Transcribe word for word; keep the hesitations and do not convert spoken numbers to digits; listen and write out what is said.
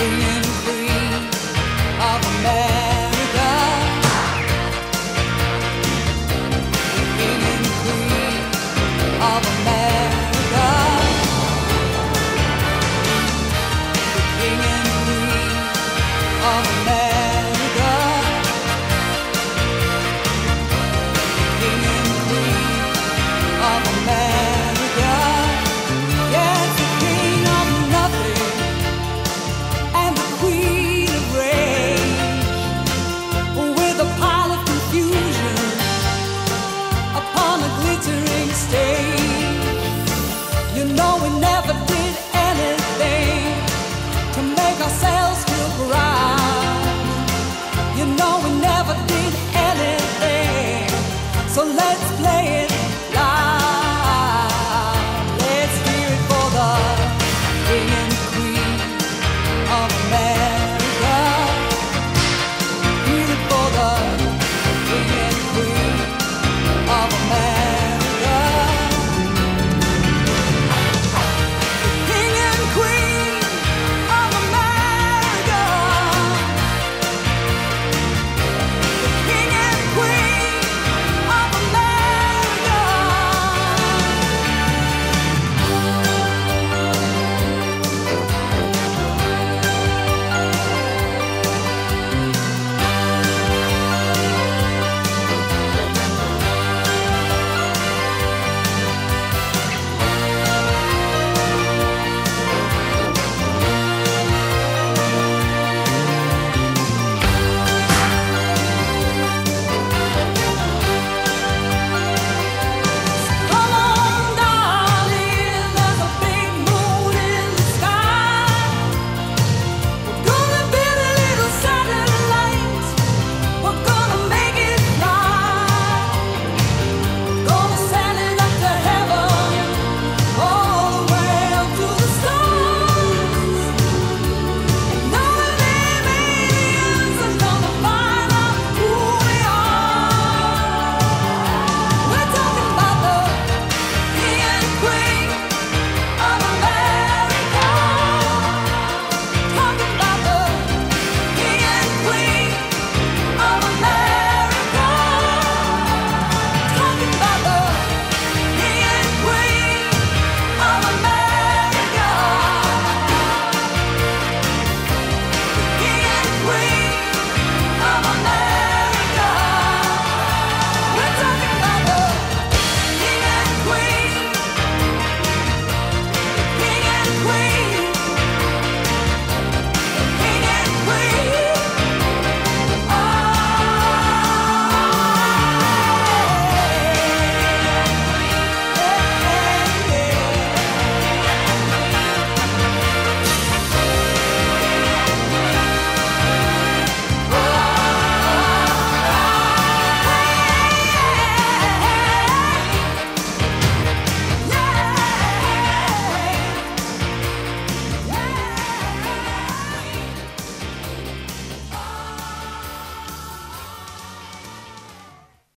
in